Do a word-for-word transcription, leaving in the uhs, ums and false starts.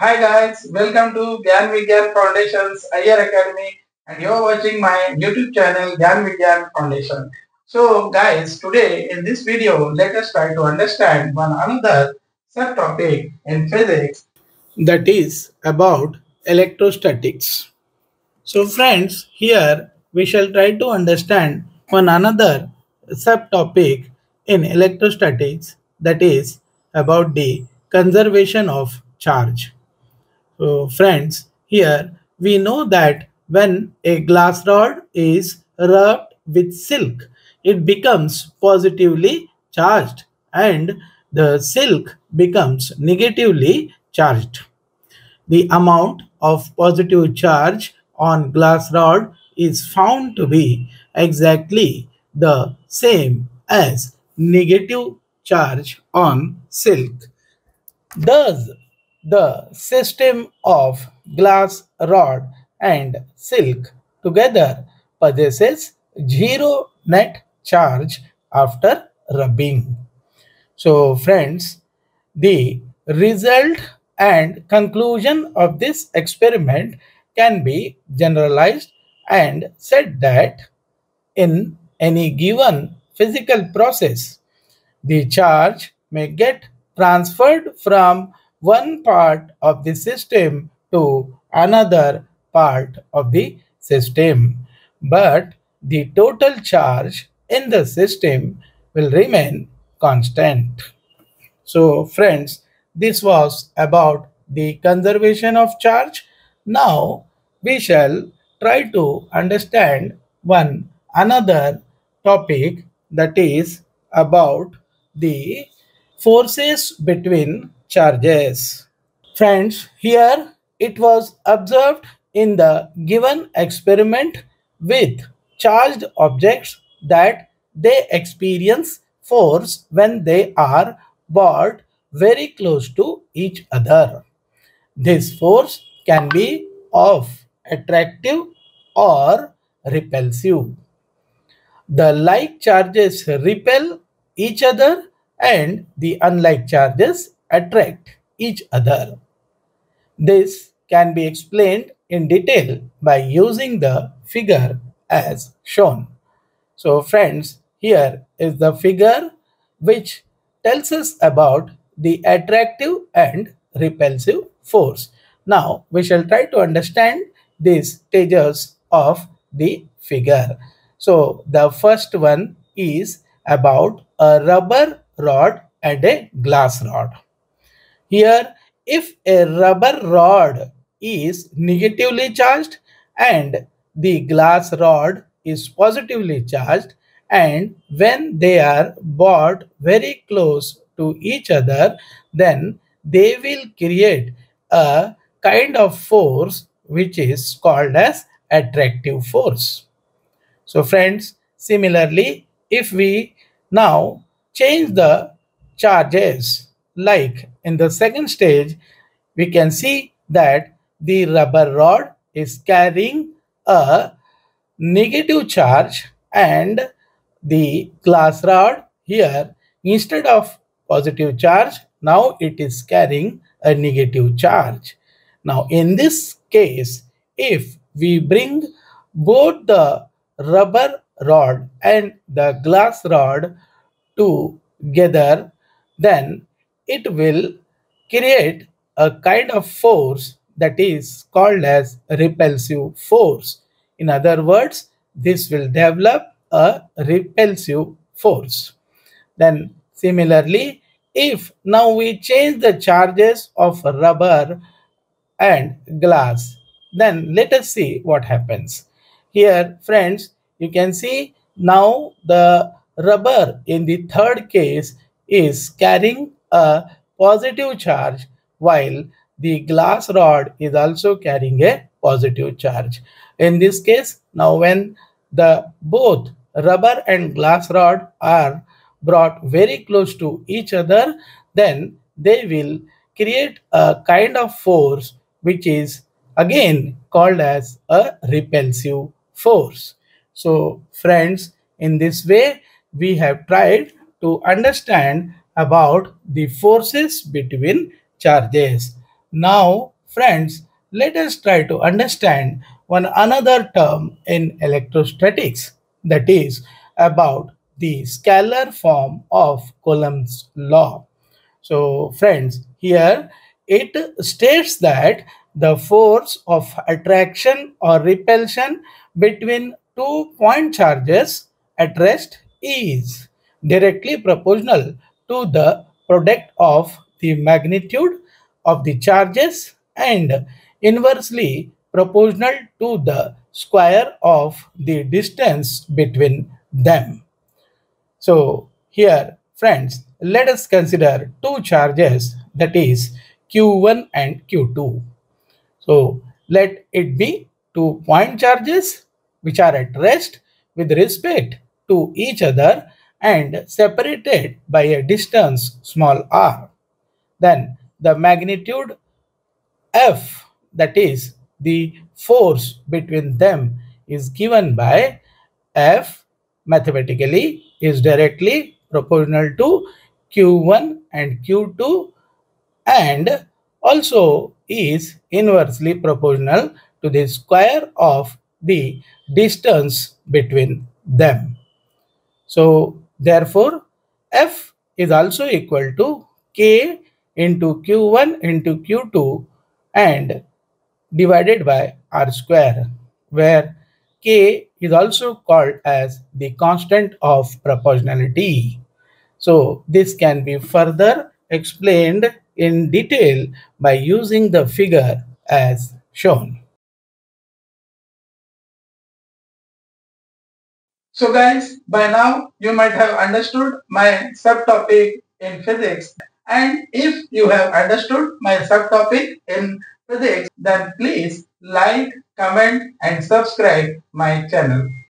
Hi guys, welcome to Gyan Vigyan Foundation's I R Academy, and you are watching my YouTube channel Gyan Vigyan Foundation. So guys, today in this video, let us try to understand one another subtopic in physics, that is about electrostatics. So friends, here we shall try to understand one another subtopic in electrostatics, that is about the conservation of charge. So friends, here we know that when a glass rod is rubbed with silk, it becomes positively charged and the silk becomes negatively charged. The amount of positive charge on glass rod is found to be exactly the same as negative charge on silk. Thus, the system of glass rod and silk together possesses zero net charge after rubbing. So friends, the result and conclusion of this experiment can be generalized and said that in any given physical process, the charge may get transferred from one part of the system to another part of the system, but the total charge in the system will remain constant. So friends, this was about the conservation of charge. Now we shall try to understand one another topic, that is about the forces between charges. Friends, here it was observed in the given experiment with charged objects that they experience force when they are brought very close to each other. This force can be of attractive or repulsive. The like charges repel each other and the unlike charges attract each other. This can be explained in detail by using the figure as shown. So friends, here is the figure which tells us about the attractive and repulsive force. Now we shall try to understand these stages of the figure. So the first one is about a rubber rod and a glass rod. Here, if a rubber rod is negatively charged and the glass rod is positively charged, and when they are brought very close to each other, then they will create a kind of force which is called as attractive force. So friends, similarly, if we now change the charges, like in the second stage, we can see that the rubber rod is carrying a negative charge and the glass rod here, instead of positive charge, now it is carrying a negative charge. Now in this case, if we bring both the rubber rod and the glass rod together, then it will create a kind of force that is called as repulsive force. In other words, this will develop a repulsive force. Then similarly, if now we change the charges of rubber and glass, then let us see what happens. Here friends, you can see now the rubber in the third case is carrying a positive charge, while the glass rod is also carrying a positive charge. In this case, now when the both rubber and glass rod are brought very close to each other, then they will create a kind of force which is again called as a repulsive force. So friends, in this way we have tried to understand about the forces between charges. Now Friends, let us try to understand one another term in electrostatics, that is about the scalar form of Coulomb's law. So friends, here it states that the force of attraction or repulsion between two point charges at rest is directly proportional to the product of the magnitude of the charges and inversely proportional to the square of the distance between them. So here friends, let us consider two charges, that is Q one and Q two. So let it be two point charges which are at rest with respect to each other and separated by a distance small r. Then the magnitude F, that is the force between them, is given by F mathematically is directly proportional to Q one and Q two and also is inversely proportional to the square of the distance between them. So therefore F is also equal to K into Q one into Q two and divided by R square, where K is also called as the constant of proportionality. So this can be further explained in detail by using the figure as shown. So guys, by now you might have understood my subtopic in physics, and if you have understood my subtopic in physics, then please like, comment and subscribe my channel.